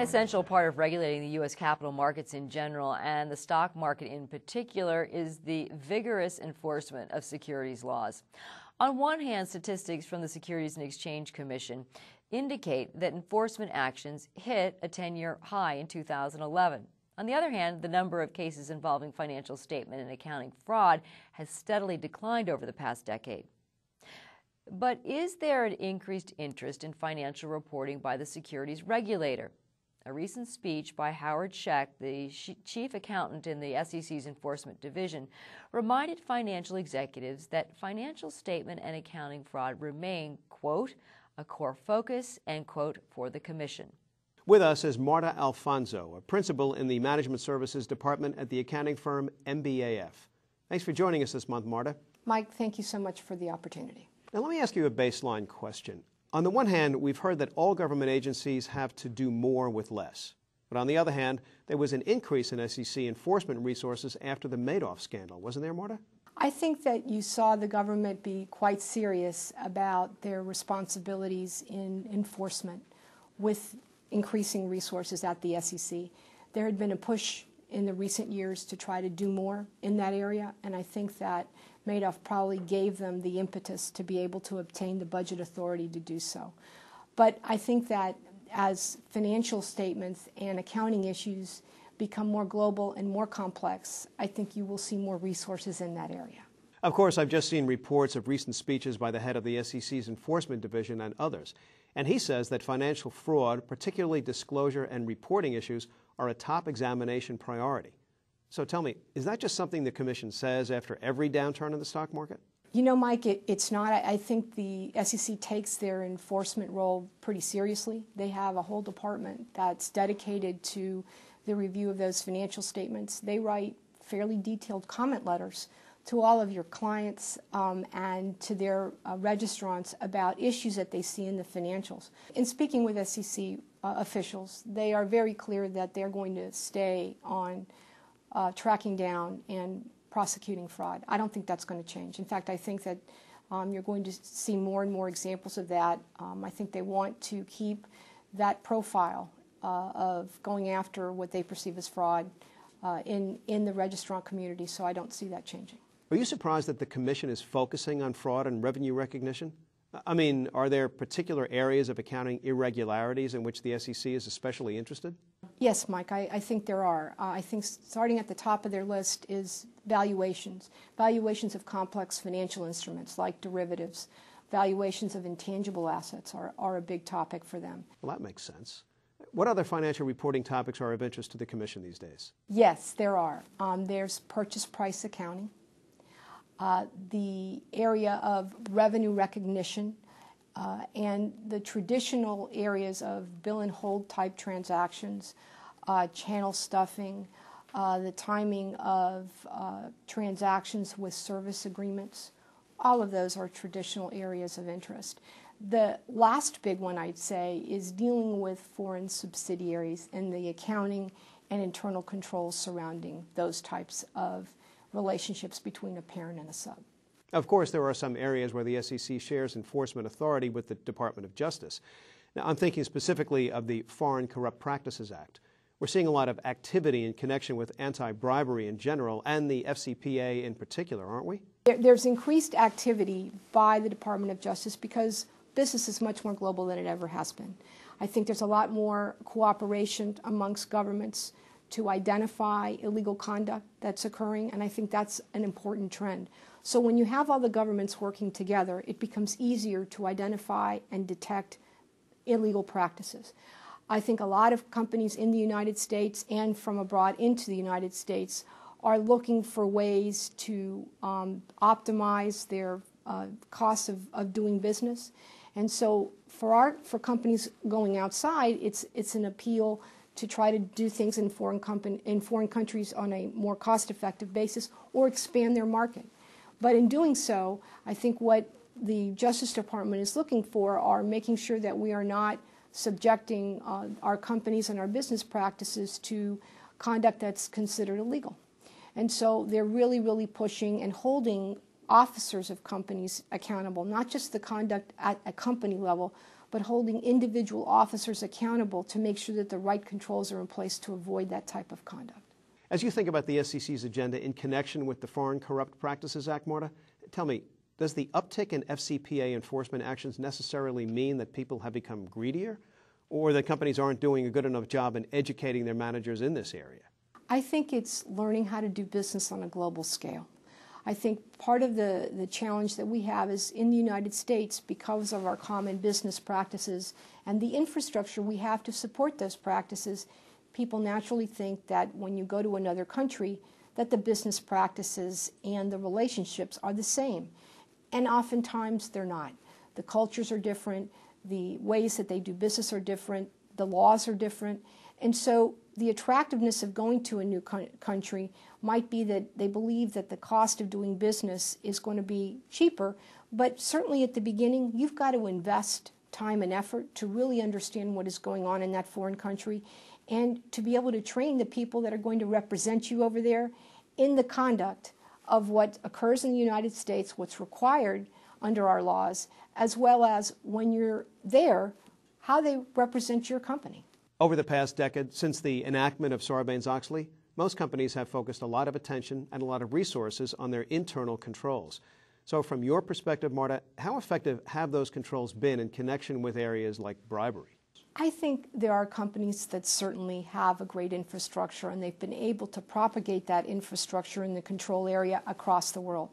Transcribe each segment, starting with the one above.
an essential part of regulating the U.S. capital markets in general and the stock market in particular is the vigorous enforcement of securities laws. On one hand, statistics from the Securities and Exchange Commission indicate that enforcement actions hit a 10-year high in 2011. On the other hand, the number of cases involving financial statement and accounting fraud has steadily declined over the past decade. But is there an increased interest in financial reporting by the securities regulator? A recent speech by Howard Scheck, the chief accountant in the SEC's Enforcement Division, reminded financial executives that financial statement and accounting fraud remain, quote, a core focus, end quote, for the Commission. With us is Marta Alfonso, a principal in the Management Services Department at the accounting firm MBAF. Thanks for joining us this month, Marta. Mike, thank you so much for the opportunity. Now, let me ask you a baseline question. On the one hand, we've heard that all government agencies have to do more with less. But on the other hand, there was an increase in SEC enforcement resources after the Madoff scandal. Wasn't there, Marta? I think that you saw the government be quite serious about their responsibilities in enforcement with increasing resources at the SEC. There had been a push in the recent years to try to do more in that area, and I think that Madoff probably gave them the impetus to be able to obtain the budget authority to do so. But I think that as financial statements and accounting issues become more global and more complex, I think you will see more resources in that area. Of course, I've just seen reports of recent speeches by the head of the SEC's Enforcement Division and others, and he says that financial fraud, particularly disclosure and reporting issues, are a top examination priority. So tell me, is that just something the Commission says after every downturn in the stock market? You know, Mike, it's not. I think the SEC takes their enforcement role pretty seriously. They have a whole department that's dedicated to the review of those financial statements. They write fairly detailed comment letters to all of your clients and to their registrants about issues that they see in the financials. In speaking with SEC officials, they are very clear that they're going to stay on tracking down and prosecuting fraud. I don't think that's going to change. In fact, I think that you're going to see more and more examples of that. I think they want to keep that profile of going after what they perceive as fraud in the registrant community, so I don't see that changing. Are you surprised that the Commission is focusing on fraud and revenue recognition? I mean, are there particular areas of accounting irregularities in which the SEC is especially interested? Yes, Mike, I think there are. I think starting at the top of their list is valuations. Valuations of complex financial instruments like derivatives. Valuations of intangible assets are a big topic for them. Well, that makes sense. What other financial reporting topics are of interest to the Commission these days? Yes, there are. There's purchase price accounting. The area of revenue recognition and the traditional areas of bill and hold type transactions, channel stuffing, the timing of transactions with service agreements, all of those are traditional areas of interest. The last big one, I'd say, is dealing with foreign subsidiaries and the accounting and internal controls surrounding those types of relationships between a parent and a sub. Of course, there are some areas where the SEC shares enforcement authority with the Department of Justice. Now, I'm thinking specifically of the Foreign Corrupt Practices Act. We're seeing a lot of activity in connection with anti-bribery in general and the FCPA in particular, aren't we? There's increased activity by the Department of Justice because business is much more global than it ever has been. I think there's a lot more cooperation amongst governments to identify illegal conduct that's occurring, and I think that's an important trend. So when you have all the governments working together, it becomes easier to identify and detect illegal practices. I think a lot of companies in the United States and from abroad into the United States are looking for ways to optimize their costs of doing business. And so for companies going outside, it's an appeal to try to do things in foreign countries on a more cost-effective basis or expand their market. But in doing so, I think what the Justice Department is looking for are making sure that we are not subjecting our companies and our business practices to conduct that's considered illegal. And so they're really, really pushing and holding officers of companies accountable, not just the conduct at a company level, but holding individual officers accountable to make sure that the right controls are in place to avoid that type of conduct. As you think about the SEC's agenda in connection with the Foreign Corrupt Practices Act, Marta, tell me, does the uptick in FCPA enforcement actions necessarily mean that people have become greedier, or that companies aren't doing a good enough job in educating their managers in this area? I think it's learning how to do business on a global scale. I think part of the challenge that we have is in the United States, because of our common business practices and the infrastructure we have to support those practices, people naturally think that when you go to another country that the business practices and the relationships are the same. And oftentimes they're not. The cultures are different, the ways that they do business are different, the laws are different. And so the attractiveness of going to a new country might be that they believe that the cost of doing business is going to be cheaper, but certainly at the beginning, you've got to invest time and effort to really understand what is going on in that foreign country and to be able to train the people that are going to represent you over there in the conduct of what occurs in the United States, what's required under our laws, as well as when you're there, how they represent your company. Over the past decade, since the enactment of Sarbanes-Oxley, most companies have focused a lot of attention and a lot of resources on their internal controls. So from your perspective, Marta, how effective have those controls been in connection with areas like bribery? I think there are companies that certainly have a great infrastructure, and they've been able to propagate that infrastructure in the control area across the world.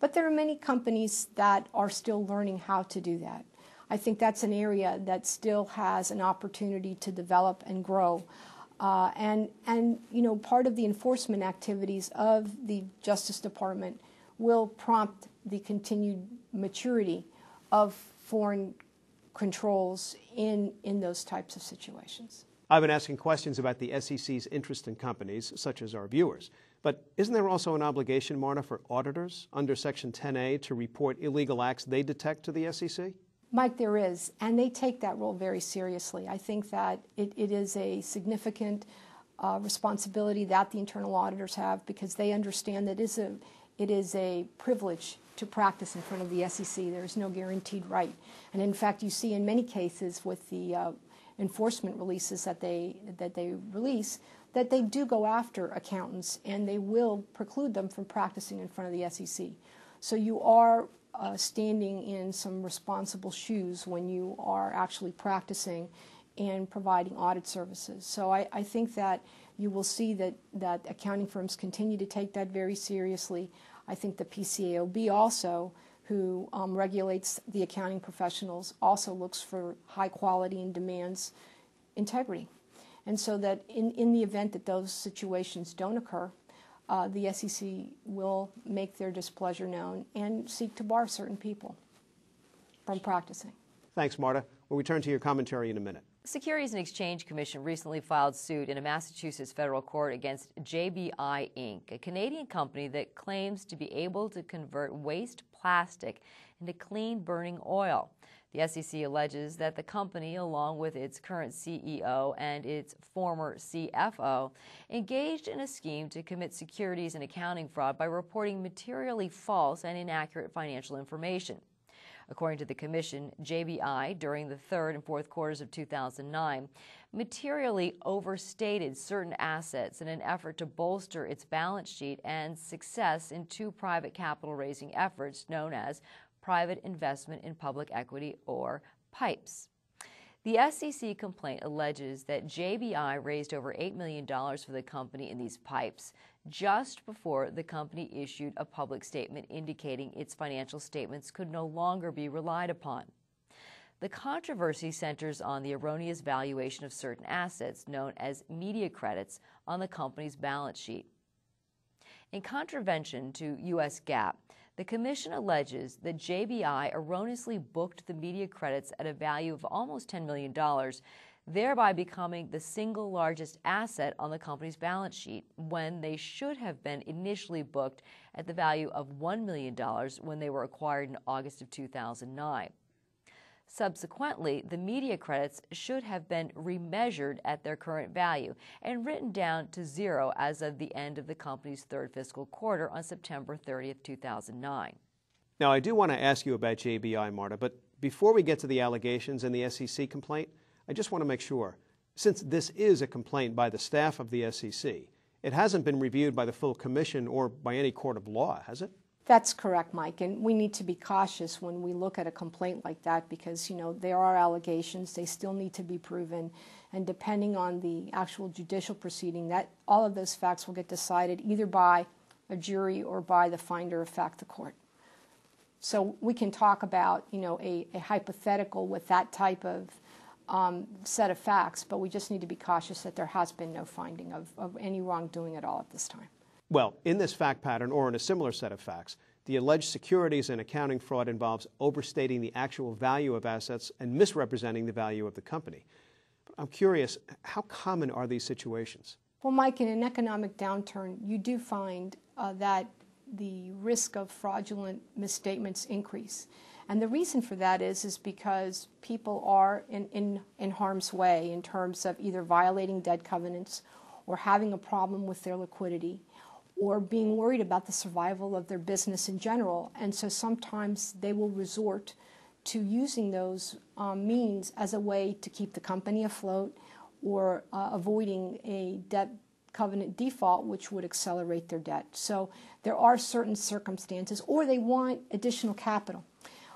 But there are many companies that are still learning how to do that. I think that's an area that still has an opportunity to develop and grow. And part of the enforcement activities of the Justice Department will prompt the continued maturity of foreign controls in those types of situations. I've been asking questions about the SEC's interest in companies, such as our viewers. But isn't there also an obligation, Marta, for auditors under Section 10A to report illegal acts they detect to the SEC? Mike, there is, and they take that role very seriously. I think that it is a significant responsibility that the internal auditors have, because they understand that it is a privilege to practice in front of the SEC. There is no guaranteed right. And in fact, you see in many cases with the enforcement releases that they release, that they do go after accountants, and they will preclude them from practicing in front of the SEC. So you are standing in some responsible shoes when you are actually practicing and providing audit services. So I think that you will see that accounting firms continue to take that very seriously. I think the PCAOB also, who regulates the accounting professionals, also looks for high quality and demands integrity. And so that in the event that those situations don't occur, the SEC will make their displeasure known and seek to bar certain people from practicing. Thanks, Marta. We'll return to your commentary in a minute. The Securities and Exchange Commission recently filed suit in a Massachusetts federal court against JBI Inc., a Canadian company that claims to be able to convert waste plastic into clean burning oil. The SEC alleges that the company, along with its current CEO and its former CFO, engaged in a scheme to commit securities and accounting fraud by reporting materially false and inaccurate financial information. According to the Commission, JBI, during the third and fourth quarters of 2009, materially overstated certain assets in an effort to bolster its balance sheet and success in two private capital raising efforts known as Private Investment in Public Equity, or PIPEs. The SEC complaint alleges that JBI raised over $8 million for the company in these PIPEs just before the company issued a public statement indicating its financial statements could no longer be relied upon. The controversy centers on the erroneous valuation of certain assets known as media credits on the company's balance sheet. In contravention to U.S. GAAP, the Commission alleges that JBI erroneously booked the media credits at a value of almost $10 million, thereby becoming the single largest asset on the company's balance sheet, when they should have been initially booked at the value of $1 million when they were acquired in August of 2009. Subsequently, the media credits should have been remeasured at their current value and written down to zero as of the end of the company's third fiscal quarter on September 30th, 2009. Now, I do want to ask you about JBI, Marta, but Before we get to the allegations in the SEC complaint, I just want to make sure, since this is a complaint by the staff of the SEC, it hasn't been reviewed by the full commission or by any court of law, has it? That's correct, Mike, and we need to be cautious when we look at a complaint like that because, you know, there are allegations, they still need to be proven, and depending on the actual judicial proceeding, that all of those facts will get decided either by a jury or by the finder of fact, the court. So we can talk about, you know, a hypothetical with that type of set of facts, but we just need to be cautious that there has been no finding of any wrongdoing at all at this time. Well, in this fact pattern, or in a similar set of facts, the alleged securities and accounting fraud involves overstating the actual value of assets and misrepresenting the value of the company. But I'm curious, how common are these situations? Well, Mike, in an economic downturn, you do find that the risk of fraudulent misstatements increase. And the reason for that is because people are in harm's way in terms of either violating debt covenants or having a problem with their liquidity, or being worried about the survival of their business in general. And so sometimes they will resort to using those means as a way to keep the company afloat or avoiding a debt covenant default, which would accelerate their debt. So there are certain circumstances, or they want additional capital,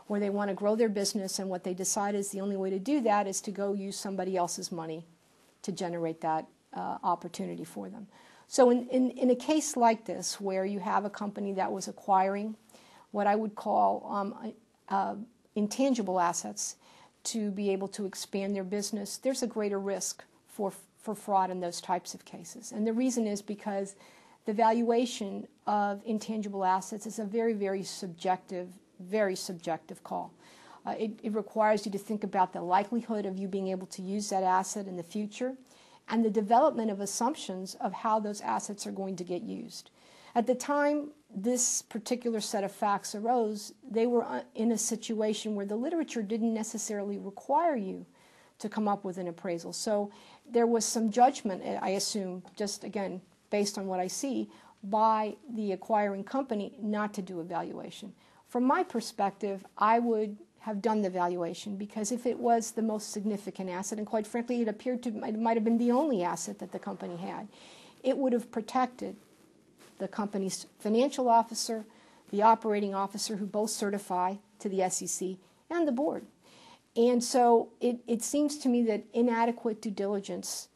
or they want to grow their business, and what they decide is the only way to do that is to go use somebody else's money to generate that opportunity for them. So in a case like this, where you have a company that was acquiring what I would call intangible assets to be able to expand their business, there's a greater risk for fraud in those types of cases. And the reason is because the valuation of intangible assets is a very, very subjective call. It requires you to think about the likelihood of you being able to use that asset in the future, and the development of assumptions of how those assets are going to get used. At the time this particular set of facts arose, they were in a situation where the literature didn't necessarily require you to come up with an appraisal. So there was some judgment, I assume, just again, based on what I see, by the acquiring company not to do a valuation. From my perspective, I would have done the valuation, because if it was the most significant asset, and quite frankly it appeared to, it might have been the only asset that the company had, it would have protected the company's financial officer, the operating officer who both certify to the SEC, and the board. And so it seems to me that inadequate due diligence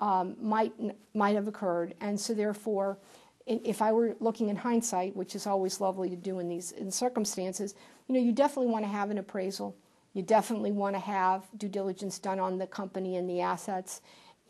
might have occurred, and so therefore, if I were looking in hindsight, which is always lovely to do in these circumstances, you know, you definitely want to have an appraisal. You definitely want to have due diligence done on the company and the assets.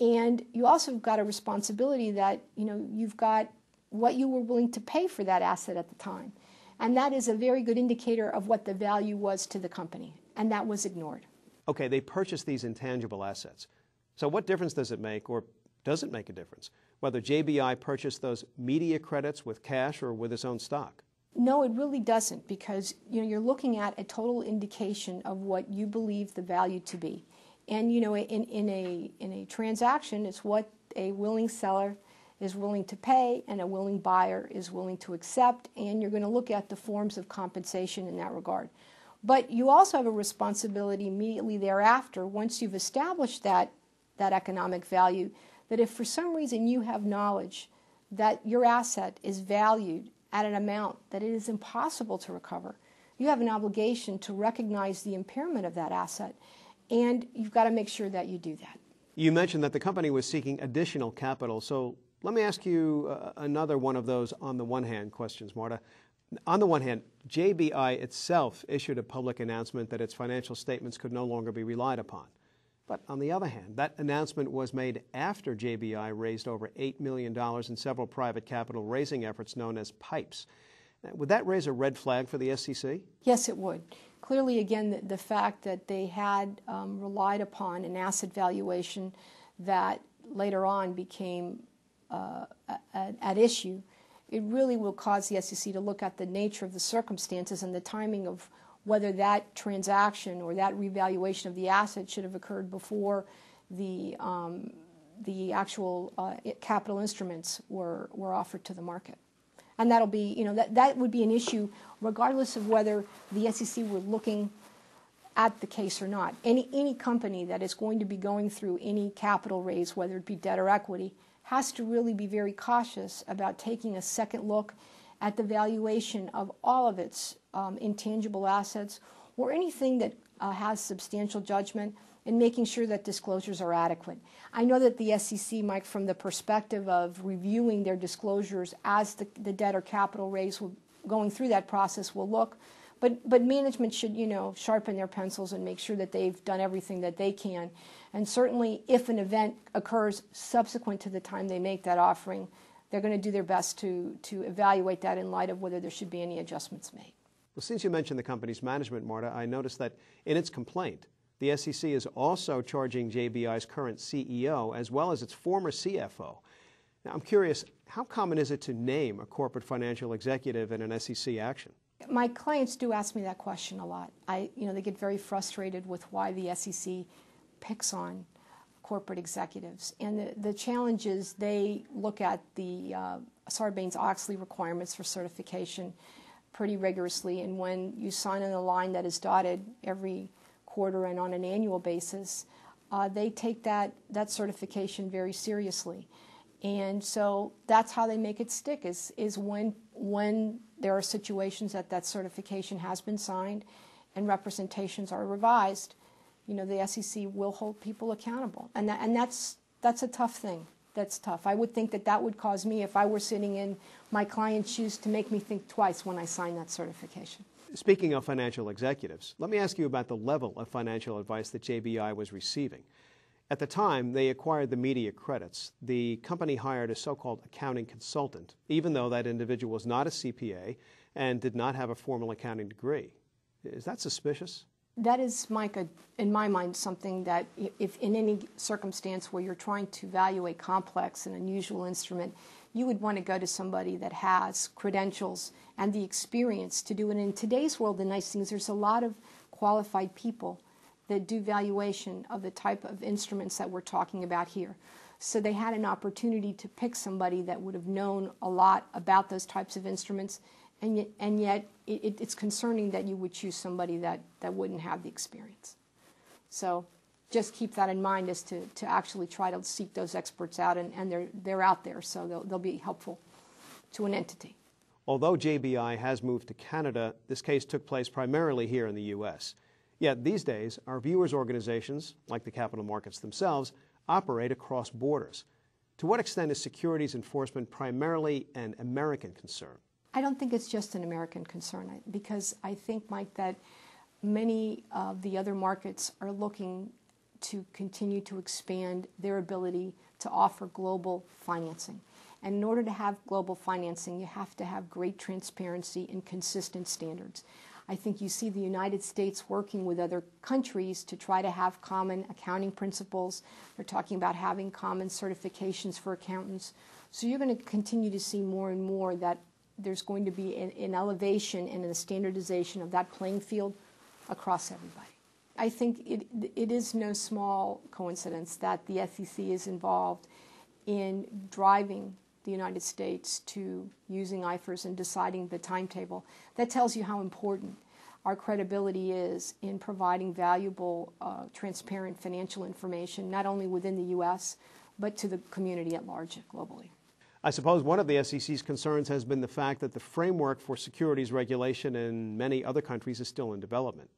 And you also have got a responsibility that, you know, you've got what you were willing to pay for that asset at the time. And that is a very good indicator of what the value was to the company. And that was ignored. Okay, they purchased these intangible assets. So what difference does it make, or does it make a difference, whether JBI purchased those media credits with cash or with his own stock? No, it really doesn't, because you know, you're looking at a total indication of what you believe the value to be. And you know, in a transaction, it's what a willing seller is willing to pay and a willing buyer is willing to accept, and you're going to look at the forms of compensation in that regard. But you also have a responsibility immediately thereafter, once you've established that economic value, that if for some reason you have knowledge that your asset is valued at an amount that it is impossible to recover, you have an obligation to recognize the impairment of that asset, and you've got to make sure that you do that. You mentioned that the company was seeking additional capital, so let me ask you another one of those on the one hand questions, Marta. On the one hand, JBI itself issued a public announcement that its financial statements could no longer be relied upon. But on the other hand, that announcement was made after JBI raised over $8 million in several private capital raising efforts known as PIPEs. Would that raise a red flag for the SEC? Yes, it would. Clearly, again, the fact that they had relied upon an asset valuation that later on became at issue, it really will cause the SEC to look at the nature of the circumstances and the timing of whether that transaction or that revaluation of the asset should have occurred before the actual capital instruments were offered to the market. And that'll be, you know, that would be an issue regardless of whether the SEC were looking at the case or not. Any company that is going to be going through any capital raise, whether it be debt or equity, has to really be very cautious about taking a second look at the valuation of all of its intangible assets or anything that has substantial judgment, and making sure that disclosures are adequate. I know that the SEC, Mike, from the perspective of reviewing their disclosures as the debt or capital raise will, going through that process, will look, but management should, you know, sharpen their pencils and make sure that they've done everything that they can. And certainly if an event occurs subsequent to the time they make that offering, they're going to do their best to evaluate that in light of whether there should be any adjustments made. Well, since you mentioned the company's management, Marta, I noticed that in its complaint, the SEC is also charging JBI's current CEO as well as its former CFO. Now, I'm curious, how common is it to name a corporate financial executive in an SEC action? My clients do ask me that question a lot. They get very frustrated with why the SEC picks on corporate executives. And the challenge is they look at the Sarbanes-Oxley requirements for certification pretty rigorously, and when you sign on a line that is dotted every quarter and on an annual basis, they take that certification very seriously. And so that's how they make it stick, is when there are situations that certification has been signed and representations are revised, you know, the SEC will hold people accountable. And that's a tough thing. That's tough. I would think that would cause me, if I were sitting in my client's shoes, to make me think twice when I sign that certification. Speaking of financial executives, let me ask you about the level of financial advice that JBI was receiving. At the time they acquired the media credits, the company hired a so-called accounting consultant, even though that individual was not a CPA and did not have a formal accounting degree. Is that suspicious? That is, Mike, in my mind, something that if in any circumstance where you're trying to value a complex and unusual instrument, you would want to go to somebody that has credentials and the experience to do it. And in today's world, the nice thing is there's a lot of qualified people that do valuation of the type of instruments that we're talking about here. So they had an opportunity to pick somebody that would have known a lot about those types of instruments, and yet it's concerning that you would choose somebody that wouldn't have the experience. So just keep that in mind, as to actually try to seek those experts out, and they're out there, so they'll be helpful to an entity. Although JBI has moved to Canada, this case took place primarily here in the U.S. Yet these days, our viewers' organizations, like the capital markets themselves, operate across borders. To what extent is securities enforcement primarily an American concern? I don't think it's just an American concern, because I think, Mike, that many of the other markets are looking to continue to expand their ability to offer global financing. And in order to have global financing, you have to have great transparency and consistent standards. I think you see the United States working with other countries to try to have common accounting principles. They're talking about having common certifications for accountants. So you're going to continue to see more and more that there's going to be an elevation and a standardization of that playing field across everybody. I think it is no small coincidence that the SEC is involved in driving the United States to using IFRS and deciding the timetable. That tells you how important our credibility is in providing valuable, transparent financial information, not only within the U.S., but to the community at large globally. I suppose one of the SEC's concerns has been the fact that the framework for securities regulation in many other countries is still in development.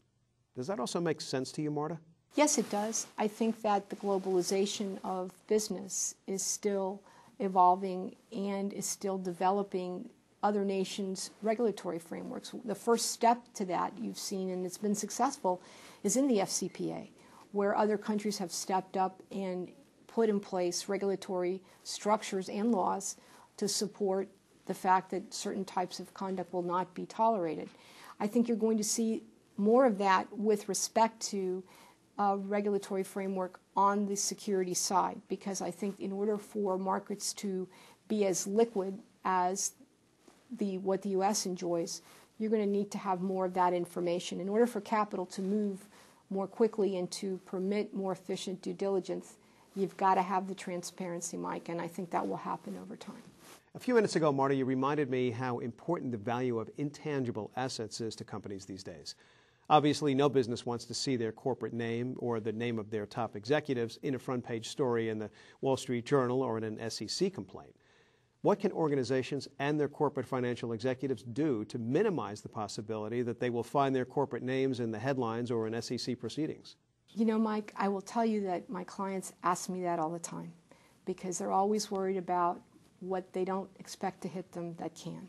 Does that also make sense to you, Marta? Yes, it does. I think that the globalization of business is still evolving and is still developing other nations' regulatory frameworks. The first step to that you've seen, and it's been successful, is in the FCPA, where other countries have stepped up and put in place regulatory structures and laws to support the fact that certain types of conduct will not be tolerated. I think you're going to see more of that with respect to a regulatory framework on the security side, because I think in order for markets to be as liquid as what the U.S. enjoys, you're going to need to have more of that information. In order for capital to move more quickly and to permit more efficient due diligence, you've got to have the transparency, Mike, and I think that will happen over time. A few minutes ago, Marta, you reminded me how important the value of intangible assets is to companies these days. Obviously, no business wants to see their corporate name or the name of their top executives in a front-page story in the Wall Street Journal or in an SEC complaint. What can organizations and their corporate financial executives do to minimize the possibility that they will find their corporate names in the headlines or in SEC proceedings? You know, Mike, I will tell you that my clients ask me that all the time because they're always worried about what they don't expect to hit them that can.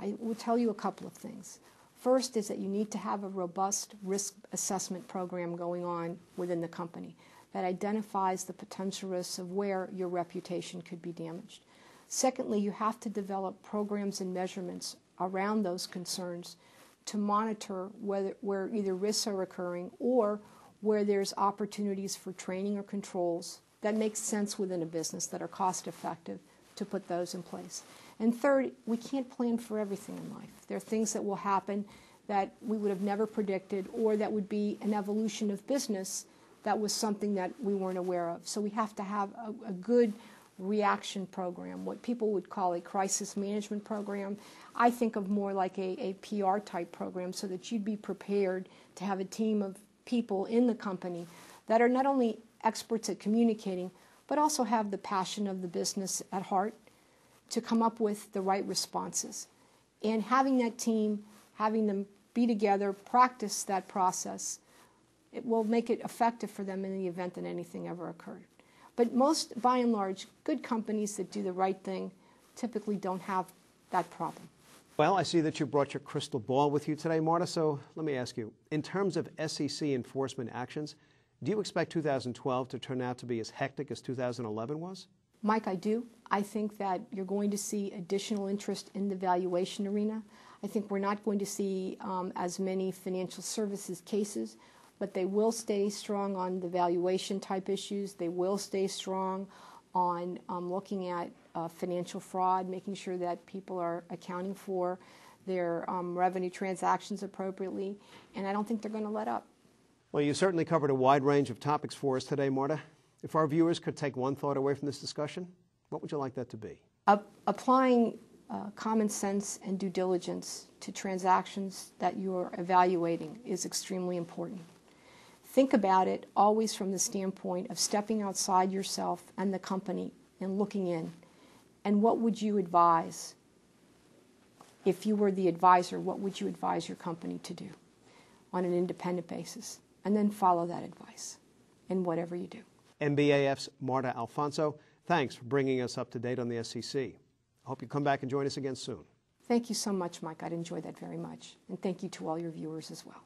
I will tell you a couple of things. First is that you need to have a robust risk assessment program going on within the company that identifies the potential risks of where your reputation could be damaged. Secondly, you have to develop programs and measurements around those concerns to monitor where either risks are occurring or where there's opportunities for training or controls that make sense within a business that are cost effective to put those in place. And third, we can't plan for everything in life. There are things that will happen that we would have never predicted or that would be an evolution of business that was something that we weren't aware of. So we have to have a good reaction program, what people would call a crisis management program. I think of more like a PR type program so that you'd be prepared to have a team of people in the company that are not only experts at communicating, but also have the passion of the business at heart to come up with the right responses. And having that team, having them be together, practice that process, it will make it effective for them in the event that anything ever occurred. But most, by and large, good companies that do the right thing typically don't have that problem. Well, I see that you brought your crystal ball with you today, Marta, so let me ask you, in terms of SEC enforcement actions, do you expect 2012 to turn out to be as hectic as 2011 was? Mike, I do. I think that you're going to see additional interest in the valuation arena. I think we're not going to see as many financial services cases, but they will stay strong on the valuation type issues. They will stay strong on looking at financial fraud, making sure that people are accounting for their revenue transactions appropriately. And I don't think they're going to let up. Well, you certainly covered a wide range of topics for us today, Marta. If our viewers could take one thought away from this discussion, what would you like that to be? Applying common sense and due diligence to transactions that you're evaluating is extremely important. Think about it always from the standpoint of stepping outside yourself and the company and looking in. And what would you advise? If you were the advisor, what would you advise your company to do on an independent basis? And then follow that advice in whatever you do. MBAF's Marta Alfonso, thanks for bringing us up to date on the SEC. I hope you come back and join us again soon. Thank you so much, Mike. I'd enjoy that very much. And thank you to all your viewers as well.